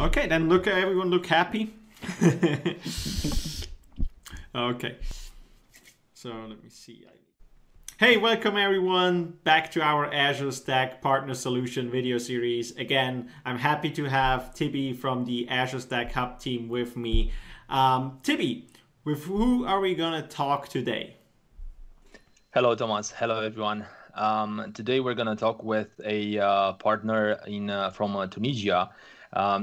Okay, then look, everyone look happy. Okay, so let me see. Hey, welcome everyone back to our Azure Stack Partner Solution video series. Again, I'm happy to have Tebbi from the Azure Stack Hub team with me. Tebbi, with who are we gonna talk today? Hello, Thomas. Hello, everyone. Today we're gonna talk with a partner in from Tunisia.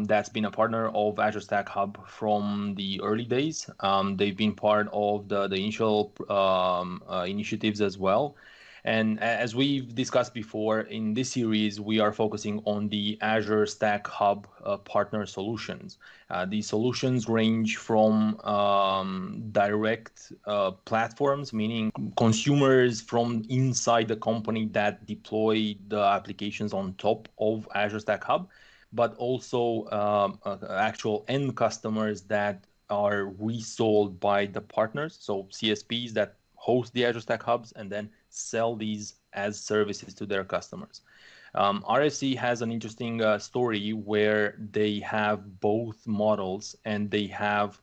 That's been a partner of Azure Stack Hub from the early days. They've been part of the initial initiatives as well. And as we've discussed before, in this series, we are focusing on the Azure Stack Hub partner solutions. These solutions range from direct platforms, meaning consumers from inside the company that deploy the applications on top of Azure Stack Hub, but also actual end customers that are resold by the partners. So CSPs that host the Azure Stack Hubs and then sell these as services to their customers. RFC has an interesting story where they have both models and they have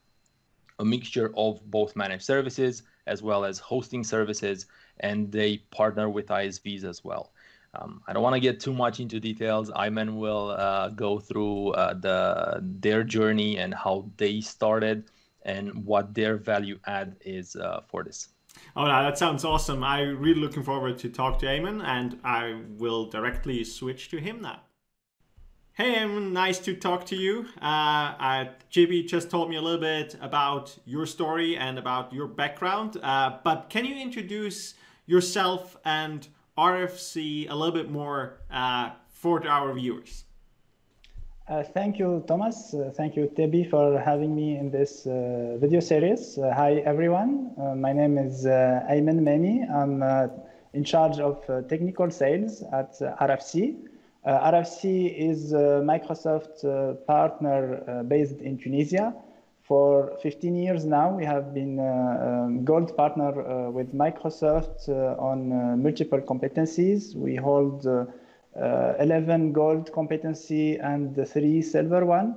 a mixture of both managed services as well as hosting services, and they partner with ISVs as well. I don't want to get too much into details. Ayman will go through their journey and how they started and what their value add is for this. Oh, no, that sounds awesome. I'm really looking forward to talk to Ayman, and I will directly switch to him now. Hey, Ayman, nice to talk to you. Tebbi just told me a little bit about your story and about your background, but can you introduce yourself and RFC a little bit more for our viewers? Thank you, Thomas. Thank you, Tebbi, for having me in this video series. Hi, everyone. My name is Ayman Meni. I'm in charge of technical sales at RFC. RFC is a Microsoft partner based in Tunisia. For 15 years now, we have been gold partner with Microsoft on multiple competencies. We hold 11 gold competency and 3 silver one.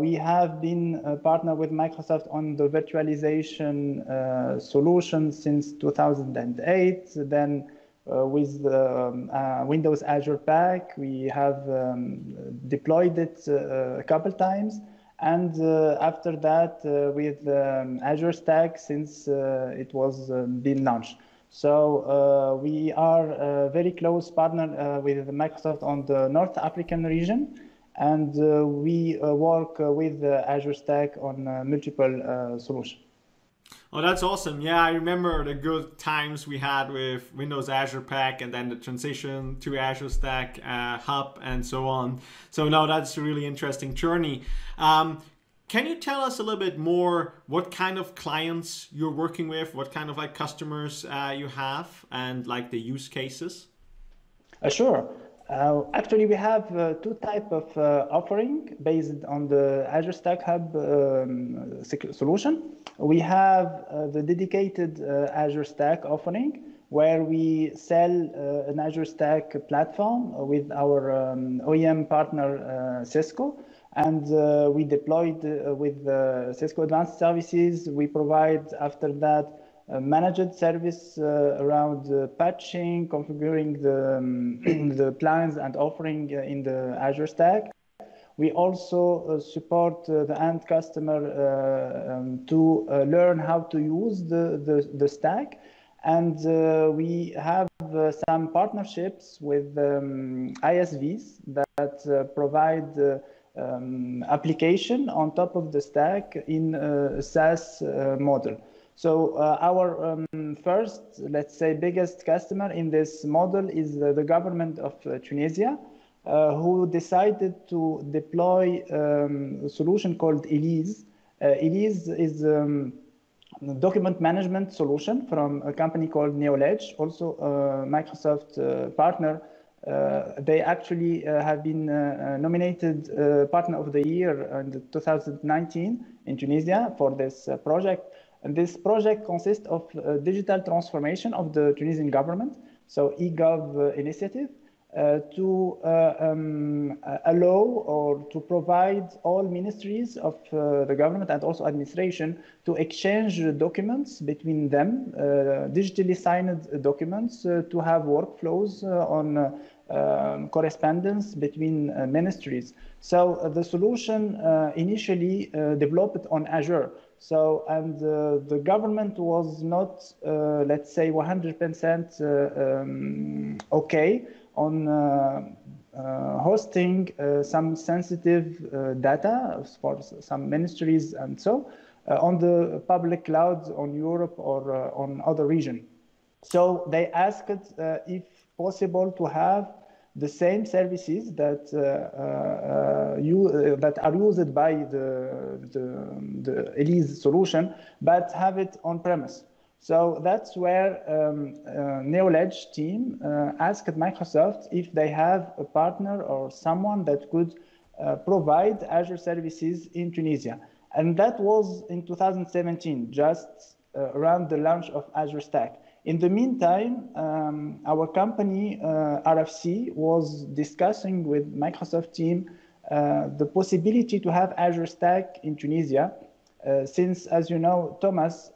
We have been a partner with Microsoft on the virtualization solution since 2008. Then with the Windows Azure Pack, we have deployed it a couple times. And after that, with Azure Stack, since it was being launched. So we are a very close partner with Microsoft on the North African region. And we work with Azure Stack on multiple solutions. Oh, that's awesome. Yeah, I remember the good times we had with Windows Azure Pack and then the transition to Azure Stack Hub and so on. So no, that's a really interesting journey. Can you tell us a little bit more what kind of clients you're working with, what kind of like customers you have and like the use cases? Sure. Actually, we have two types of offering based on the Azure Stack Hub solution. We have the dedicated Azure Stack offering, where we sell an Azure Stack platform with our OEM partner Cisco, and we deployed with Cisco Advanced Services. We provide after that managed service around patching, configuring the plans and offering in the Azure Stack. We also support the end customer to learn how to use the stack. And we have some partnerships with ISVs that provide application on top of the stack in a SaaS model. So our first, let's say, biggest customer in this model is the government of Tunisia, who decided to deploy a solution called Elise. Elise is a document management solution from a company called Neoledge, also a Microsoft partner. They actually have been nominated Partner of the Year in 2019 in Tunisia for this project. And this project consists of digital transformation of the Tunisian government, so eGov initiative. to allow or to provide all ministries of the government and also administration to exchange documents between them, digitally signed documents, to have workflows on correspondence between ministries. So the solution initially developed on Azure. So, and the government was not, let's say, 100% okay on hosting some sensitive data for some ministries and so on the public clouds on Europe or on other region. So they asked if possible to have the same services that that are used by the Elise solution, but have it on premise. So that's where Neoledge team asked Microsoft if they have a partner or someone that could provide Azure services in Tunisia. And that was in 2017, just around the launch of Azure Stack. In the meantime, our company, RFC, was discussing with Microsoft team the possibility to have Azure Stack in Tunisia. Since, as you know, Thomas,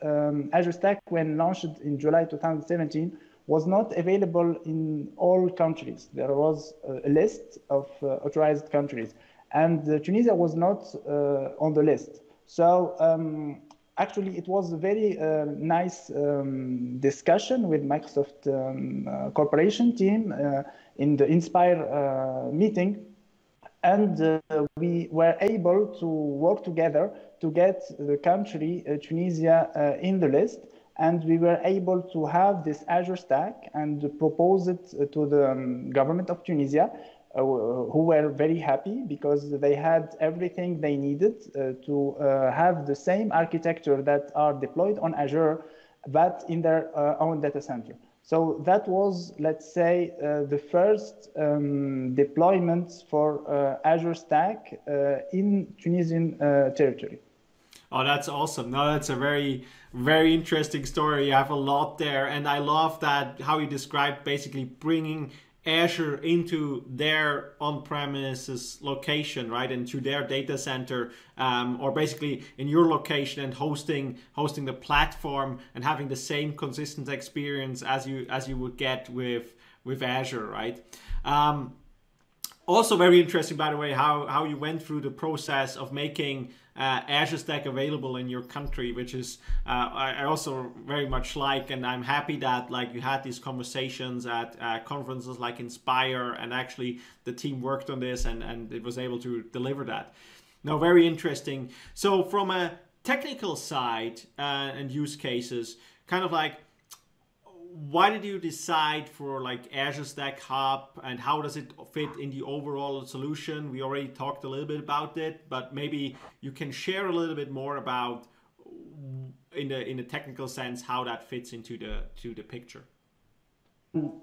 Azure Stack, when launched in July 2017, was not available in all countries. There was a list of authorized countries, and Tunisia was not on the list. So, actually, it was a very nice discussion with Microsoft Corporation team in the Inspire meeting. And we were able to work together to get the country, Tunisia, in the list. And we were able to have this Azure Stack and propose it to the government of Tunisia, who were very happy because they had everything they needed to have the same architecture that are deployed on Azure, but in their own data center. So that was, let's say, the first deployment for Azure Stack in Tunisian territory. Oh, that's awesome. No, that's a very, very interesting story. You have a lot there. And I love that how you described basically bringing Azure into their on-premises location, right, into their data center, or basically in your location, and hosting the platform and having the same consistent experience as you would get with Azure, right? Also very interesting, by the way, how you went through the process of making Azure Stack available in your country, which is I also very much like, and I'm happy that like you had these conversations at conferences like Inspire, and actually the team worked on this and it was able to deliver that. Now, very interesting. So from a technical side and use cases, kind of like, why did you decide for like Azure Stack Hub, and how does it fit in the overall solution? We already talked a little bit about it, but maybe you can share a little bit more about in the technical sense how that fits into the picture.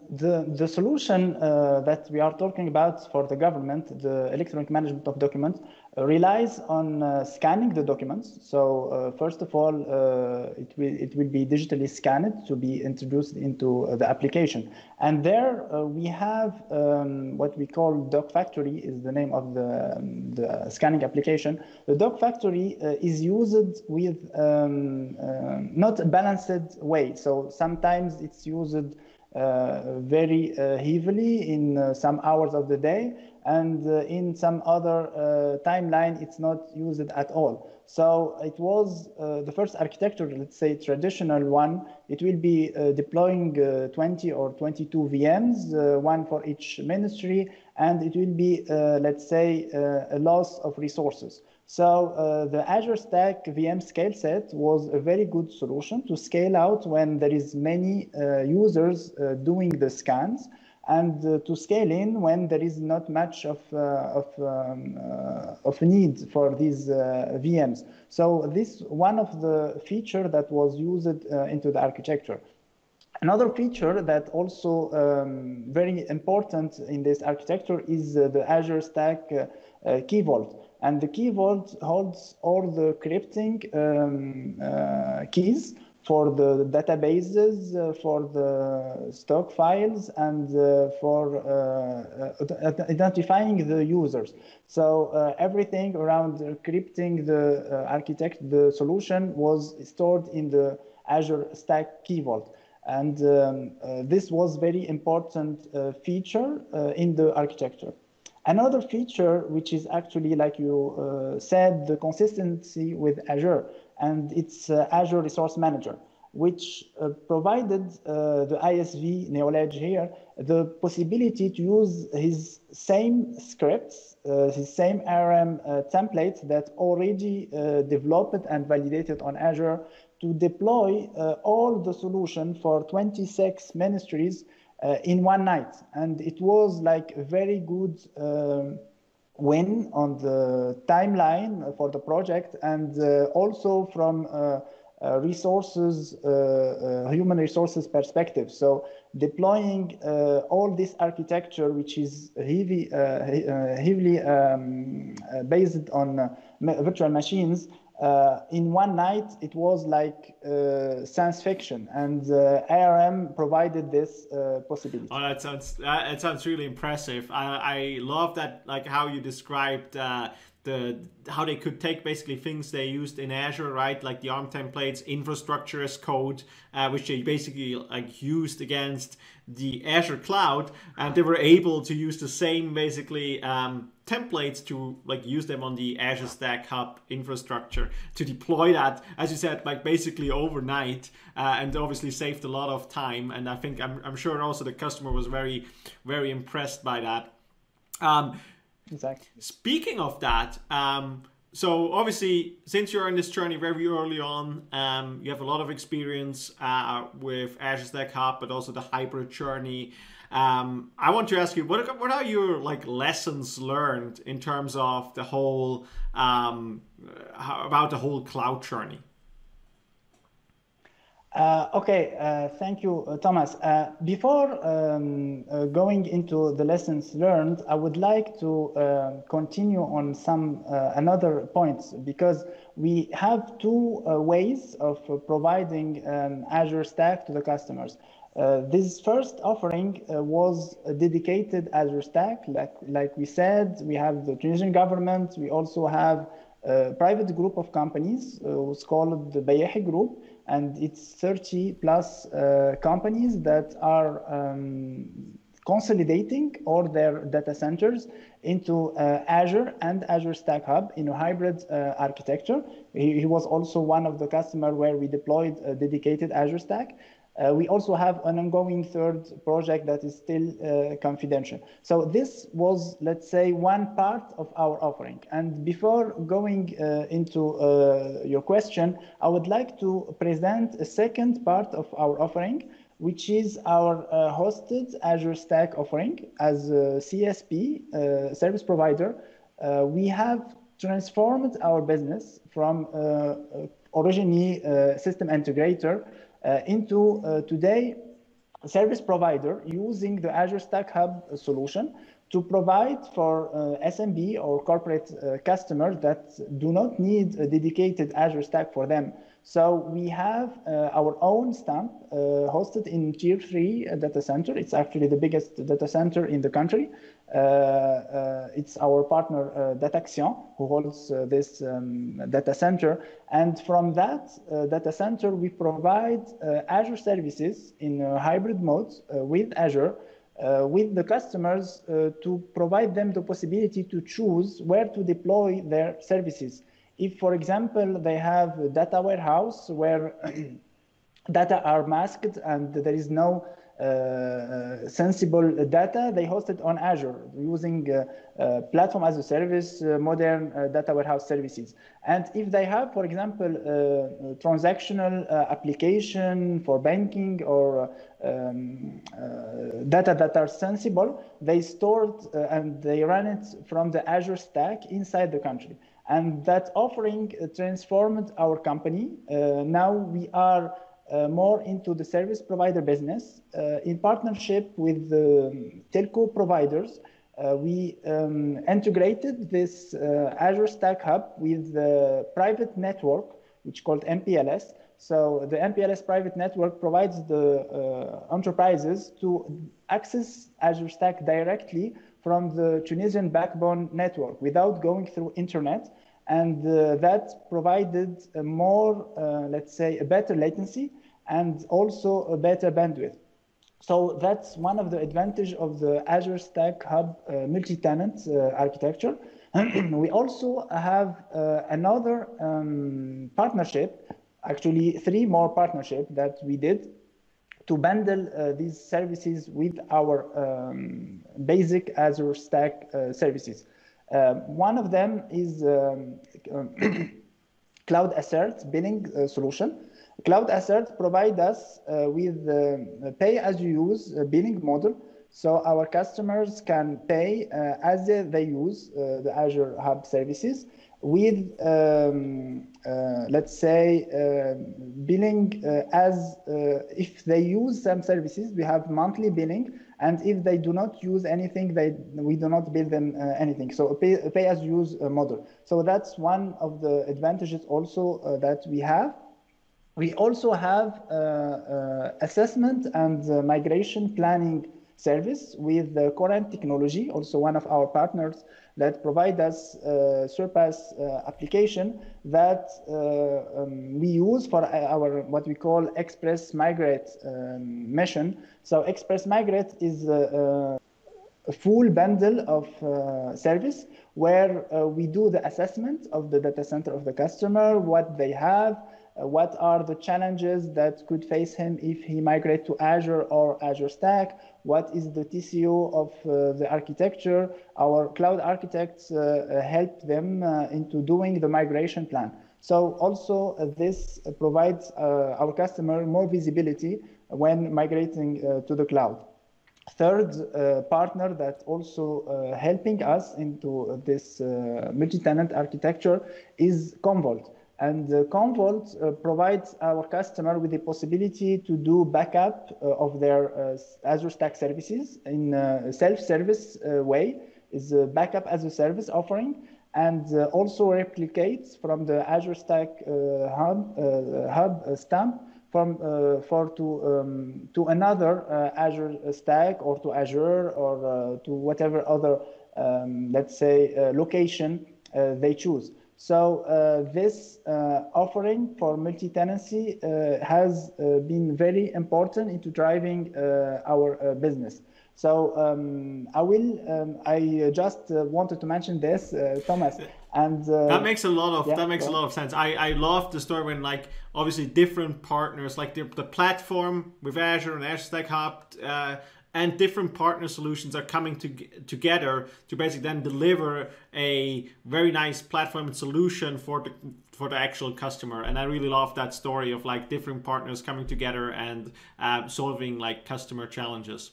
The solution that we are talking about for the government, the electronic management of documents, relies on scanning the documents. So first of all, it will be digitally scanned to be introduced into the application. And there we have what we call Doc Factory is the name of the scanning application. The Doc Factory is used with not a balanced way. So sometimes it's used very heavily in some hours of the day, and in some other timeline it's not used at all. So it was the first architecture, let's say traditional one. It will be deploying 20 or 22 VMs, one for each ministry, and it will be, let's say, a loss of resources. So the Azure Stack VM scale set was a very good solution to scale out when there is many users doing the scans, and to scale in when there is not much of need for these VMs. So this one of the feature that was used into the architecture. Another feature that also very important in this architecture is the Azure Stack Key Vault. And the key vault holds all the encrypting keys for the databases, for the stock files, and for identifying the users. So everything around encrypting the architect, the solution was stored in the Azure Stack Key Vault. And this was very important feature in the architecture. Another feature, which is actually, like you said, the consistency with Azure, and it's Azure Resource Manager, which provided the ISV, Neoledge here, the possibility to use his same scripts, his same RM template that already developed and validated on Azure to deploy all the solution for 26 ministries in one night. And it was like a very good win on the timeline for the project, and also from resources, human resources perspective. So deploying all this architecture, which is heavy, heavily based on virtual machines, in one night, it was like science fiction, and ARM provided this possibility. Oh, that sounds really impressive. I love that, like how you described how they could take basically things they used in Azure, right? Like the ARM templates, infrastructure as code, which they basically like used against the Azure cloud, and they were able to use the same basically templates to like use them on the Azure Stack Hub infrastructure to deploy that, as you said, like basically overnight, and obviously saved a lot of time. And I think I'm sure also the customer was very, very impressed by that. Exactly. Speaking of that, so obviously, since you're on this journey very early on, you have a lot of experience with Azure Stack Hub, but also the hybrid journey. I want to ask you, what are your like lessons learned in terms of the whole about the whole cloud journey? Okay, thank you, Thomas. Before going into the lessons learned, I would like to continue on some another points, because we have two ways of providing Azure Stack to the customers. This first offering was a dedicated Azure Stack. Like we said, we have the Tunisian government. We also have a private group of companies, it's called the Bayahi Group. And it's 30+ companies that are consolidating all their data centers into Azure and Azure Stack Hub in a hybrid architecture. He was also one of the customers where we deployed a dedicated Azure Stack. We also have an ongoing third project that is still confidential. So this was, let's say, one part of our offering. And before going into your question, I would like to present a second part of our offering, which is our hosted Azure Stack offering. As a CSP, service provider, we have transformed our business from originally system integrator into today a service provider using the Azure Stack Hub solution to provide for SMB or corporate customers that do not need a dedicated Azure Stack for them. So we have our own stamp hosted in Tier 3 data center. It's actually the biggest data center in the country. It's our partner Dataxion who holds this data center, and from that data center we provide Azure services in hybrid mode with Azure, with the customers to provide them the possibility to choose where to deploy their services. If, for example, they have a data warehouse where data are masked and there is no sensible data, they host it on Azure using platform as a service, modern data warehouse services. And if they have, for example, transactional application for banking or data that are sensible, they store it and they run it from the Azure Stack inside the country. And that offering transformed our company. Now we are more into the service provider business in partnership with the telco providers. We integrated this Azure Stack Hub with the private network, which is called MPLS, So the MPLS private network provides the enterprises to access Azure Stack directly from the Tunisian backbone network without going through internet. And that provided a more, let's say, a better latency and also a better bandwidth. So that's one of the advantages of the Azure Stack Hub multi-tenant architecture. We also have another partnership, actually 3 more partnerships that we did to bundle these services with our basic Azure Stack services. One of them is Cloud Assert billing solution. Cloud Assert provides us with pay-as-you-use billing model, so our customers can pay as they use the Azure Hub services with, let's say, billing as if they use some services, we have monthly billing, and if they do not use anything, we do not bill them anything. So a pay-as-you-use model. So that's one of the advantages also that we have. We also have assessment and migration planning service with Corent Technology, also one of our partners that provide us Surpass application that we use for our what we call Express Migrate mission. So Express Migrate is a full bundle of service where we do the assessment of the data center of the customer, what they have, what are the challenges that could face him if he migrates to Azure or Azure Stack? What is the TCO of the architecture? Our cloud architects help them into doing the migration plan. So also this provides our customer more visibility when migrating to the cloud. Third partner that also helping us into this multi-tenant architecture is Commvault. And Commvault provides our customer with the possibility to do backup of their Azure Stack services in a self-service way. It's a backup as a service offering, and also replicates from the Azure Stack hub stamp from to another Azure Stack or to Azure or to whatever other let's say location they choose. So this offering for multi-tenancy has been very important into driving our business. So I just wanted to mention this, Thomas. And that makes a lot of that makes a lot of sense. I love the story when, like, obviously different partners, like the platform with Azure and Azure Stack Hub, and different partner solutions are coming together to basically then deliver a very nice platform and solution for the actual customer. And I really love that story of like different partners coming together and solving like customer challenges.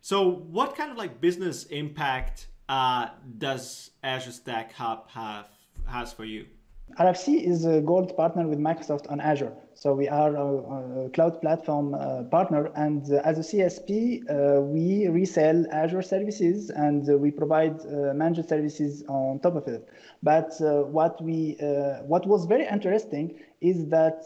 So what kind of like business impact does Azure Stack Hub has for you? RFC is a gold partner with Microsoft on Azure. So we are a cloud platform partner, and as a CSP, we resell Azure services and we provide managed services on top of it. But what was very interesting is that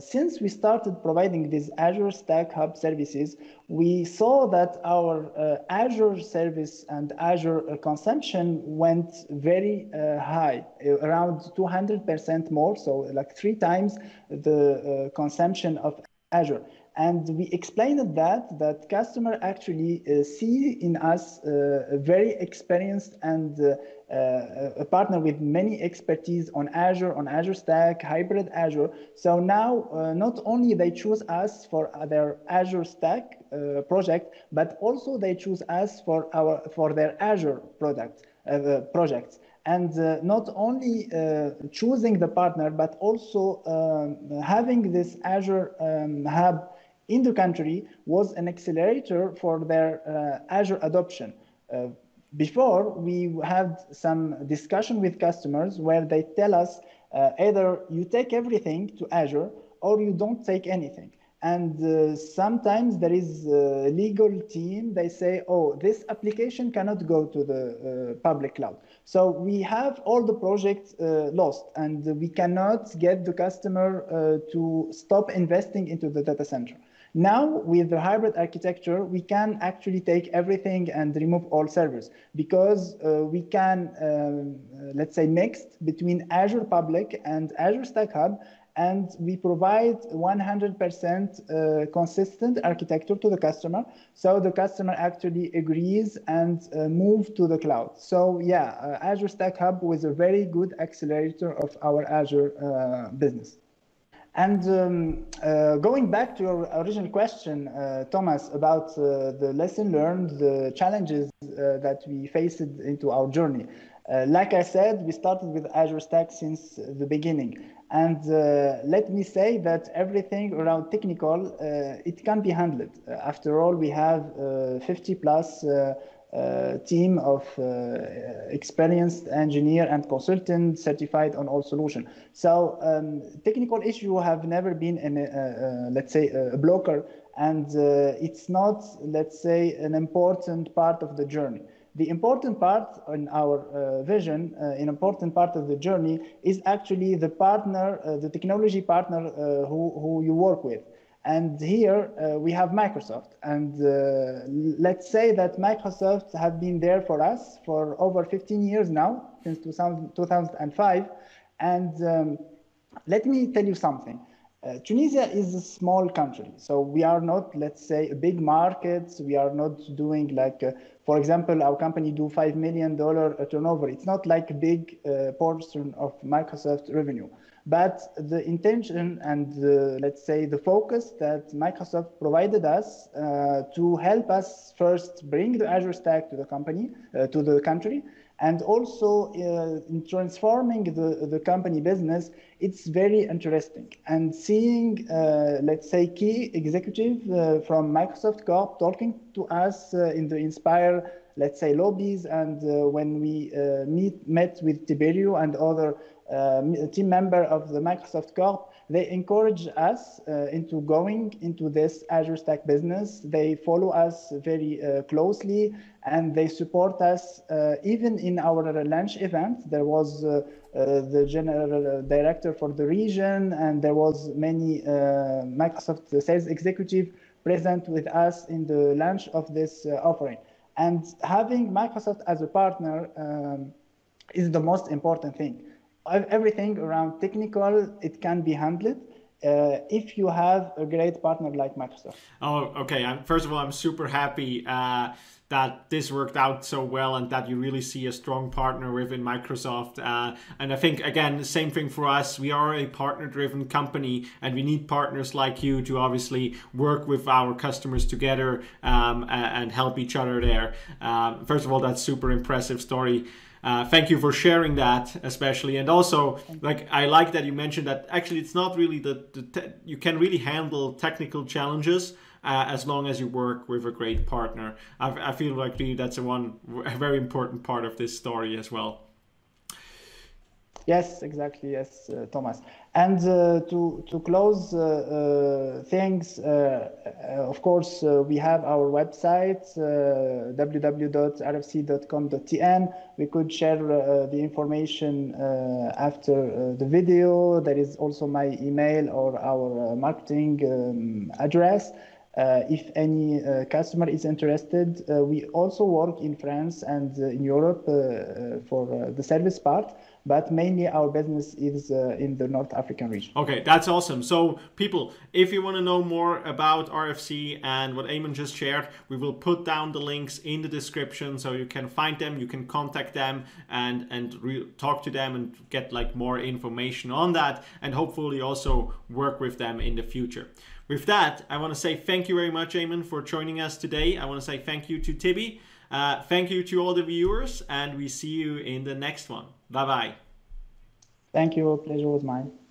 since we started providing these Azure Stack Hub services, we saw that our Azure service and Azure consumption went very high, around 200% more, so like 3 times the consumption of Azure. And we explained that customer actually see in us a very experienced and a partner with many expertise on Azure Stack, hybrid Azure. So now not only they choose us for their Azure Stack project, but also they choose us for their Azure projects. And not only choosing the partner, but also having this Azure hub in the country was an accelerator for their Azure adoption. Before, we had some discussion with customers where they tell us either you take everything to Azure or you don't take anything. And sometimes there is a legal team, they say, oh, this application cannot go to the public cloud. So we have all the projects lost, and we cannot get the customer to stop investing into the data center. Now, with the hybrid architecture, we can actually take everything and remove all servers, because we can, let's say, mix between Azure Public and Azure Stack Hub, and we provide 100% consistent architecture to the customer, so the customer actually agrees and move to the cloud. So yeah, Azure Stack Hub was a very good accelerator of our Azure business. And going back to your original question, Thomas, about the lesson learned, the challenges that we faced into our journey. Like I said, we started with Azure Stack since the beginning. And let me say that everything around technical, it can be handled. After all, we have 50+ team of experienced engineer and consultant certified on all solution. So technical issue have never been, let's say, a blocker, and it's not, let's say, an important part of the journey. The important part in our vision, an important part of the journey is actually the partner, the technology partner who you work with. And here we have Microsoft, and let's say that Microsoft have been there for us for over 15 years now, since 2005. And let me tell you something. Tunisia is a small country, so we are not, let's say, a big market. We are not doing like, for example, our company do $5 million turnover. It's not like a big portion of Microsoft revenue. But the intention and the, let's say, the focus that Microsoft provided us to help us first bring the Azure Stack to the company, to the country, and also in transforming the company business, it's very interesting. And seeing, let's say, key executive from Microsoft Corp talking to us in the Inspire, let's say, lobbies, and when we met with Tiberio and other team member of the Microsoft Corp, they encourage us into going into this Azure Stack business. They follow us very closely, and they support us even in our launch event. There was the general director for the region, and there was many Microsoft sales executive present with us in the launch of this offering. And having Microsoft as a partner is the most important thing. Everything around technical, it can be handled if you have a great partner like Microsoft. Oh, okay. First of all, I'm super happy that this worked out so well and that you really see a strong partner within Microsoft. And I think, again, the same thing for us. We are a partner-driven company, and we need partners like you to obviously work with our customers together and help each other there. First of all, that's super impressive story. Thank you for sharing that, especially. And also, like, I like that you mentioned that actually it's not really you can really handle technical challenges as long as you work with a great partner. I feel like that's a very important part of this story as well. Yes, exactly. Yes, Thomas. And to close things, of course, we have our website, www.rfc.com.tn. We could share the information after the video. There is also my email or our marketing address. If any customer is interested, we also work in France and in Europe for the service part, but mainly our business is in the North African region. Okay, that's awesome. So people, if you want to know more about RFC and what Ayman just shared, we will put down the links in the description so you can find them, you can contact them and talk to them and get like more information on that, and hopefully also work with them in the future. With that, I want to say thank you very much, Ayman, for joining us today. I want to say thank you to Tebbi. Thank you to all the viewers, and we see you in the next one. Bye-bye. Thank you. Pleasure was mine.